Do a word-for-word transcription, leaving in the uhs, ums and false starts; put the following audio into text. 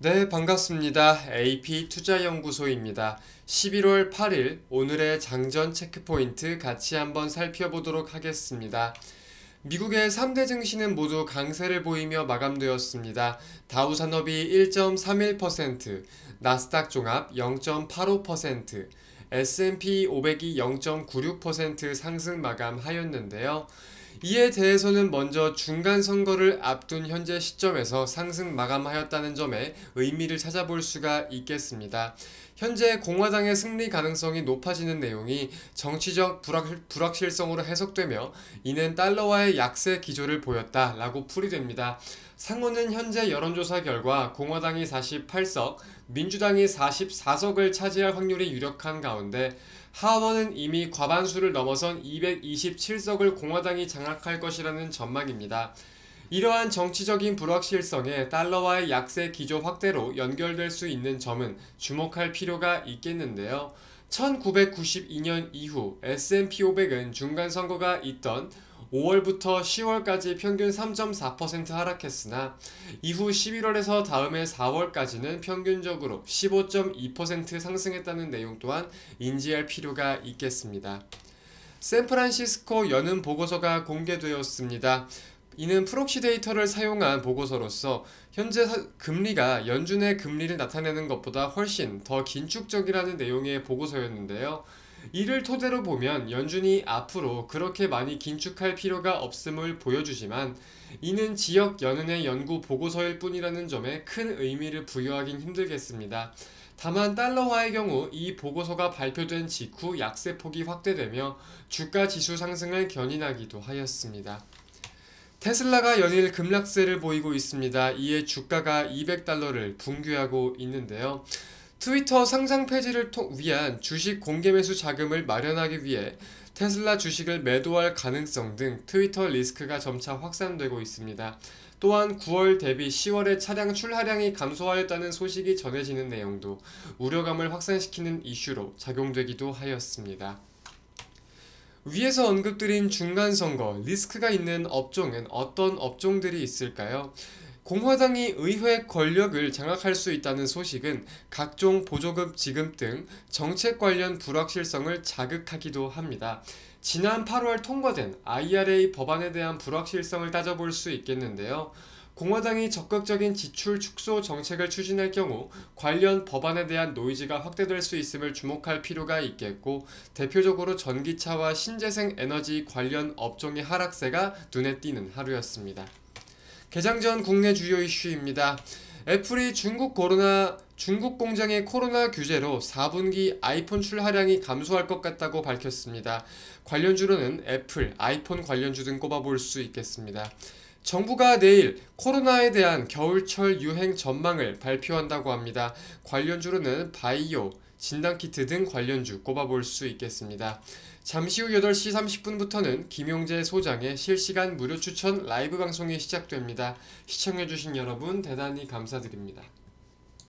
네, 반갑습니다. 에이피 투자연구소입니다. 십일월 팔일 오늘의 장전 체크포인트 같이 한번 살펴보도록 하겠습니다. 미국의 삼대 증시는 모두 강세를 보이며 마감되었습니다. 다우산업이 일 점 삼일 퍼센트, 나스닥 종합 영 점 팔오 퍼센트, 에스 앤 피 오백이 영 점 구육 퍼센트 상승 마감하였는데요. 이에 대해서는 먼저 중간 선거를 앞둔 현재 시점에서 상승 마감하였다는 점에 의미를 찾아볼 수가 있겠습니다. 현재 공화당의 승리 가능성이 높아지는 내용이 정치적 불확, 불확실성으로 해석되며 이는 달러와의 약세 기조를 보였다라고 풀이됩니다. 상원은 현재 여론조사 결과 공화당이 사십팔석, 민주당이 사십사석을 차지할 확률이 유력한 가운데 하원은 이미 과반수를 넘어선 이백이십칠석을 공화당이 장악할 것이라는 전망입니다. 이러한 정치적인 불확실성에 달러와의 약세 기조 확대로 연결될 수 있는 점은 주목할 필요가 있겠는데요. 천구백구십이년 이후 에스 앤 피 오백은 중간 선거가 있던 오월부터 시월까지 평균 삼 점 사 퍼센트 하락했으나 이후 십일월에서 다음해 사월까지는 평균적으로 십오 점 이 퍼센트 상승했다는 내용 또한 인지할 필요가 있겠습니다. 샌프란시스코 연은 보고서가 공개되었습니다. 이는 프록시 데이터를 사용한 보고서로서 현재 금리가 연준의 금리를 나타내는 것보다 훨씬 더 긴축적이라는 내용의 보고서였는데요. 이를 토대로 보면 연준이 앞으로 그렇게 많이 긴축할 필요가 없음을 보여주지만 이는 지역 연은의 연구 보고서일 뿐이라는 점에 큰 의미를 부여하긴 힘들겠습니다. 다만 달러화의 경우 이 보고서가 발표된 직후 약세폭이 확대되며 주가 지수 상승을 견인하기도 하였습니다. 테슬라가 연일 급락세를 보이고 있습니다. 이에 주가가 이백 달러를 붕괴하고 있는데요. 트위터 상장 폐지를 위한 주식 공개 매수 자금을 마련하기 위해 테슬라 주식을 매도할 가능성 등 트위터 리스크가 점차 확산되고 있습니다. 또한 구월 대비 시월에 차량 출하량이 감소하였다는 소식이 전해지는 내용도 우려감을 확산시키는 이슈로 작용되기도 하였습니다. 위에서 언급드린 중간선거, 리스크가 있는 업종은 어떤 업종들이 있을까요? 공화당이 의회 권력을 장악할 수 있다는 소식은 각종 보조금 지급 등 정책 관련 불확실성을 자극하기도 합니다. 지난 팔월 통과된 아이 알 에이 법안에 대한 불확실성을 따져볼 수 있겠는데요. 공화당이 적극적인 지출 축소 정책을 추진할 경우 관련 법안에 대한 노이즈가 확대될 수 있음을 주목할 필요가 있겠고, 대표적으로 전기차와 신재생 에너지 관련 업종의 하락세가 눈에 띄는 하루였습니다. 개장 전 국내 주요 이슈입니다. 애플이 중국 코로나, 중국 공장의 코로나 규제로 사분기 아이폰 출하량이 감소할 것 같다고 밝혔습니다. 관련주로는 애플, 아이폰 관련주 등 꼽아볼 수 있겠습니다. 정부가 내일 코로나에 대한 겨울철 유행 전망을 발표한다고 합니다. 관련주로는 바이오, 진단키트 등 관련주 꼽아볼 수 있겠습니다. 잠시 후 여덟시 삼십분부터는 김용재 소장의 실시간 무료 추천 라이브 방송이 시작됩니다. 시청해주신 여러분 대단히 감사드립니다.